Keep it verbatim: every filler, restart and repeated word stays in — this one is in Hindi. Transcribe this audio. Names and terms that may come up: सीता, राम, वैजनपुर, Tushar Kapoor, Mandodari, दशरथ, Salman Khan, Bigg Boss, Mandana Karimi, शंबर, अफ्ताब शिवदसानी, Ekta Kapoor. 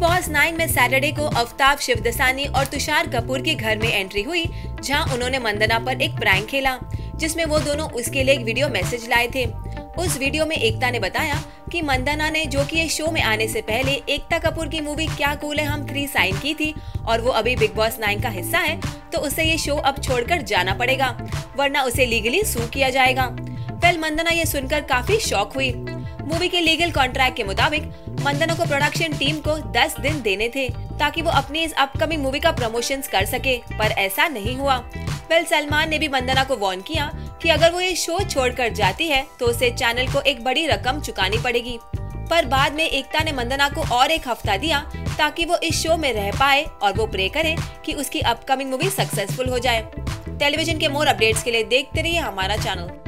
बिग बॉस नाइन में सैटरडे को अफ्ताब शिवदसानी और तुषार कपूर के घर में एंट्री हुई, जहां उन्होंने मंदना पर एक प्रैंक खेला जिसमें वो दोनों उसके लिए एक वीडियो मैसेज लाए थे। उस वीडियो में एकता ने बताया कि मंदना ने, जो कि ये शो में आने से पहले एकता कपूर की मूवी क्या कूल है हम थ्री साइन की थी और वो अभी बिग बॉस नाइन का हिस्सा है, तो उसे ये शो अब छोड़कर जाना पड़ेगा वरना उसे लीगली सू किया जाएगा। फिर मंदना ये सुनकर काफी शॉक हुई। मूवी के लीगल कॉन्ट्रैक्ट के मुताबिक मंदना को प्रोडक्शन टीम को दस दिन देने थे ताकि वो अपनी इस अपकमिंग मूवी का प्रमोशंस कर सके, पर ऐसा नहीं हुआ। फिर सलमान ने भी मंदना को वार्न किया कि अगर वो ये शो छोड़कर जाती है तो उसे चैनल को एक बड़ी रकम चुकानी पड़ेगी, पर बाद में एकता ने मंदना को और एक हफ्ता दिया ताकि वो इस शो में रह पाए और वो प्रे करे कि उसकी अपकमिंग मूवी सक्सेसफुल हो जाए। टेलीविजन के मोर अपडेट्स के लिए देखते रहिए हमारा चैनल।